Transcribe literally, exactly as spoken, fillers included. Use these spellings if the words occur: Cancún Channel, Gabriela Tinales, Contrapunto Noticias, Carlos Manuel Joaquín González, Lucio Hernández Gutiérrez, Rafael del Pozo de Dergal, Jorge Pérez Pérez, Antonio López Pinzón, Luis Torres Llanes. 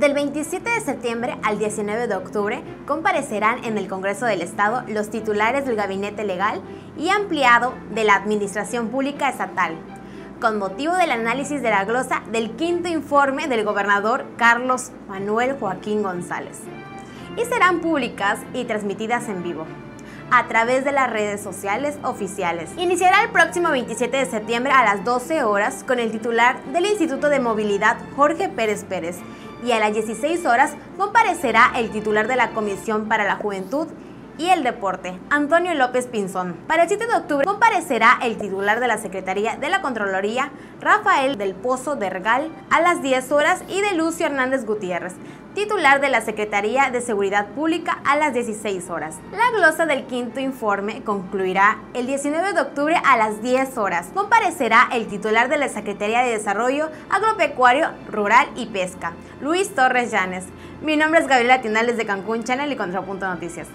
Del veintisiete de septiembre al diecinueve de octubre comparecerán en el Congreso del Estado los titulares del Gabinete Legal y Ampliado de la Administración Pública Estatal, con motivo del análisis de la glosa del quinto informe del gobernador Carlos Manuel Joaquín González, y serán públicas y transmitidas en vivo a través de las redes sociales oficiales. Iniciará el próximo veintisiete de septiembre a las doce horas con el titular del Instituto de Movilidad, Jorge Pérez Pérez, y a las dieciséis horas comparecerá el titular de la Comisión para la Juventud y el Deporte, Antonio López Pinzón. Para el siete de octubre comparecerá el titular de la Secretaría de la Contraloría, Rafael del Pozo de Dergal, a las diez horas, y de Lucio Hernández Gutiérrez, titular de la Secretaría de Seguridad Pública, a las dieciséis horas. La glosa del quinto informe concluirá el diecinueve de octubre a las diez horas. Comparecerá el titular de la Secretaría de Desarrollo Agropecuario, Rural y Pesca, Luis Torres Llanes. Mi nombre es Gabriela Tinales de Cancún Channel y Contrapunto Noticias.